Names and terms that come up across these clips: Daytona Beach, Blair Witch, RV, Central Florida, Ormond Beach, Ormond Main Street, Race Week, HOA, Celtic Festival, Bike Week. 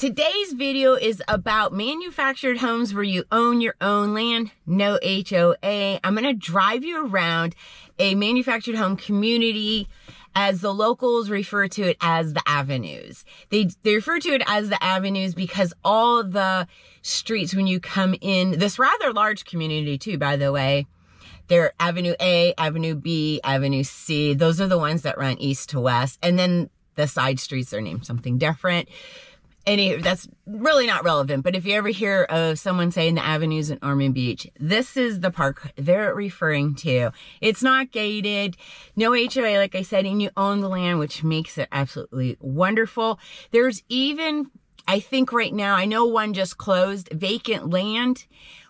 Today's video is about manufactured homes where you own your own land, no HOA. I'm gonna drive you around a manufactured home community, as the locals refer to it as the Avenues. They refer to it as the Avenues because all the streets when you come in, this rather large community too, by the way, they're Avenue A, Avenue B, Avenue C. Those are the ones that run east to west. And then the side streets are named something different. And that's really not relevant. But if you ever hear of someone saying the Avenues in Ormond Beach, this is the park they're referring to. It's not gated, no HOA, like I said, and you own the land, which makes it absolutely wonderful. There's even, I think right now, I know one just closed, vacant land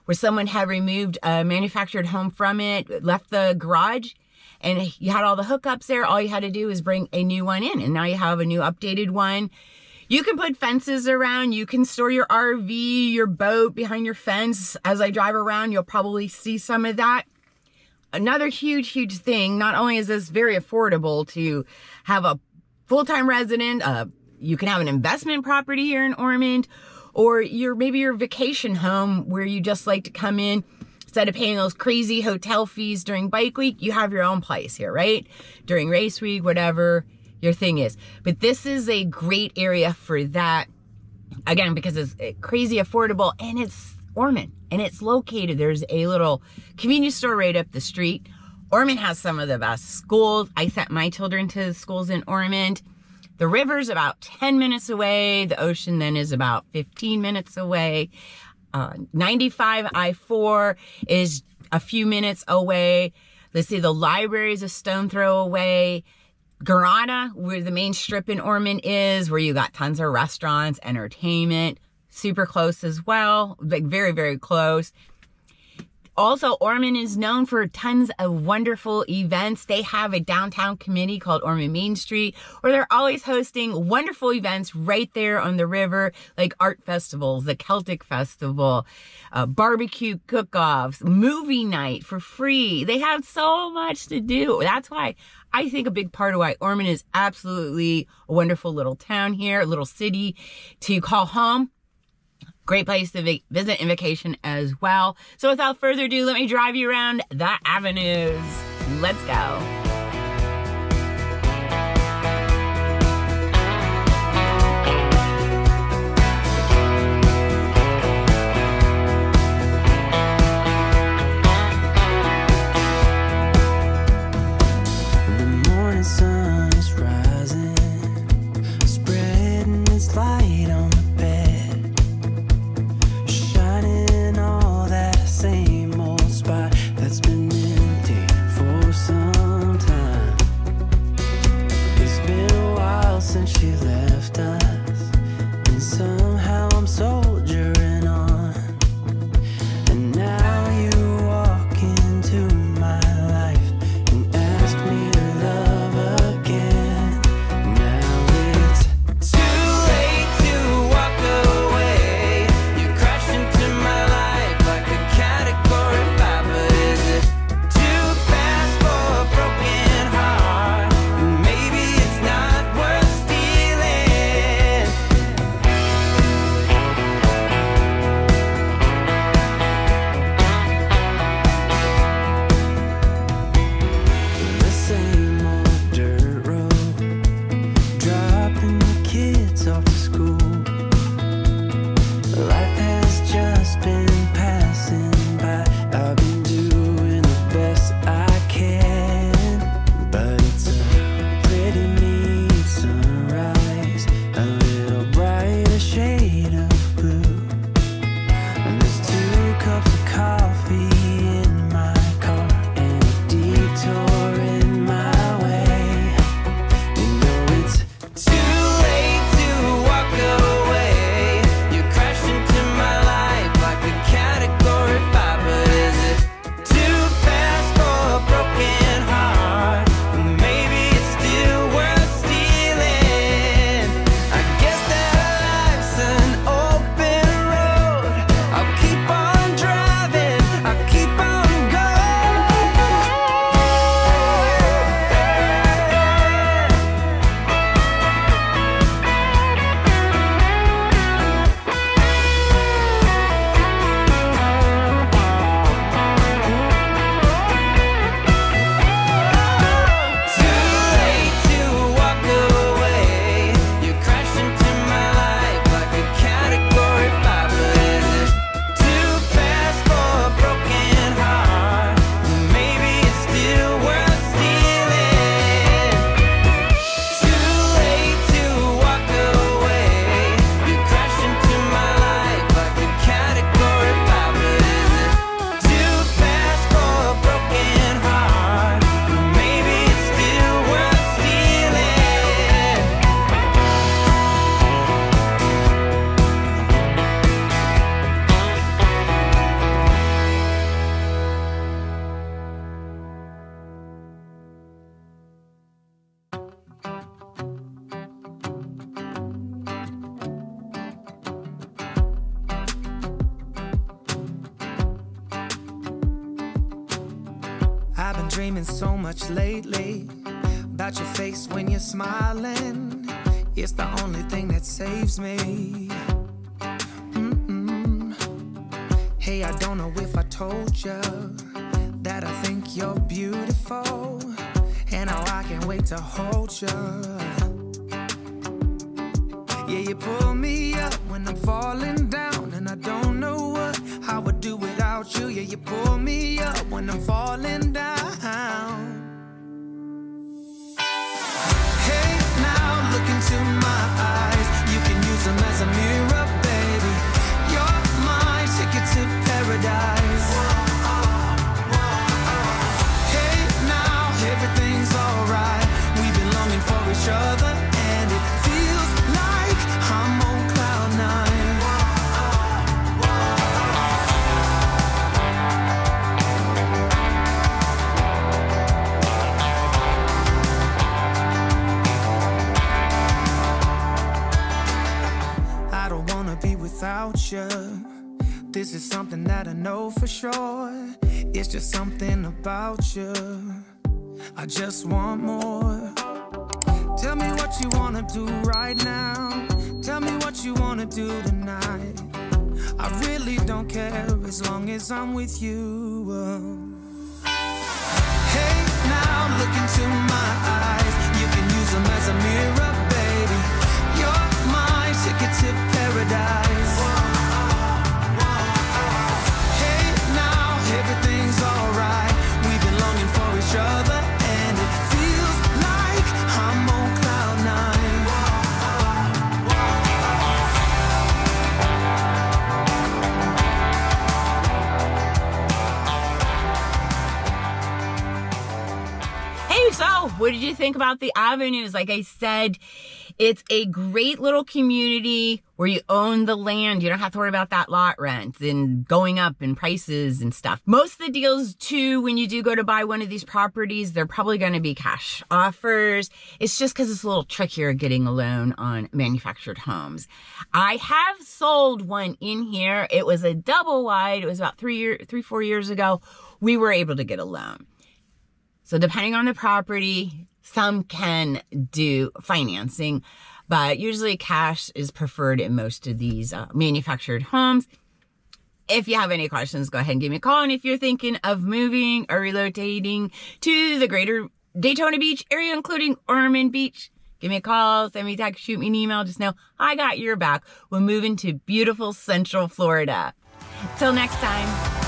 where someone had removed a manufactured home from it, left the garage, and you had all the hookups there. All you had to do was bring a new one in, and now you have a new updated one. You can put fences around, you can store your RV, your boat behind your fence. As I drive around, you'll probably see some of that. Another huge, huge thing, not only is this very affordable to have a full-time resident, you can have an investment property here in Ormond, or maybe your vacation home where you just like to come in. Instead of paying those crazy hotel fees during Bike Week, you have your own place here, right? During Race Week, whatever your thing is. But this is a great area for that, again, because it's crazy affordable and it's Ormond and it's located. There's a little convenience store right up the street. Ormond has some of the best schools. I sent my children to the schools in Ormond. The river's about 10 minutes away. The ocean then is about 15 minutes away. 95 I-4 is a few minutes away. Let's see, the library is a stone throw away. Garana, where the main strip in Ormond is, where you got tons of restaurants, entertainment, super close as well, like very, very close. Also, Ormond is known for tons of wonderful events. They have a downtown committee called Ormond Main Street, where they're always hosting wonderful events right there on the river, like art festivals, the Celtic Festival, barbecue cook-offs, movie night for free. They have so much to do. That's why I think a big part of why Ormond is absolutely a wonderful little town here, a little city to call home. Great place to visit and vacation as well. So without further ado, let me drive you around the Avenues. Let's go. dreaming so much lately about your face when you're smiling. It's the only thing that saves me. Hey, I don't know if I told you that I think you're beautiful, and now I can't wait to hold you. Yeah, you pull me up when I'm falling down, and I don't know what I would do without you. Yeah, you pull me up when I'm falling down. Look into my eyes, you can use them as a mirror, baby. You're my ticket to paradise. Hey, now everything's alright. We've been longing for each other, and it feels like I'm on cloud nine. Without you, this is something that I know for sure. It's just something about you, I just want more. Tell me what you wanna do right now. Tell me what you wanna do tonight. I really don't care as long as I'm with you. Hey, now look into my eyes. You can use them as a mirror, baby. You're my ticket to paradise. What did you think about the avenues? Like I said, it's a great little community where you own the land. You don't have to worry about that lot rent and going up in prices and stuff. Most of the deals too, when you do go to buy one of these properties, they're probably going to be cash offers. It's just because it's a little trickier getting a loan on manufactured homes. I have sold one in here. It was a double wide. It was about three, 4 years ago. We were able to get a loan. So depending on the property, some can do financing, but usually cash is preferred in most of these manufactured homes. If you have any questions, go ahead and give me a call. And if you're thinking of moving or relocating to the greater Daytona Beach area, including Ormond Beach, give me a call, send me a text, shoot me an email. Just know I got your back. We're moving to beautiful Central Florida. Till next time.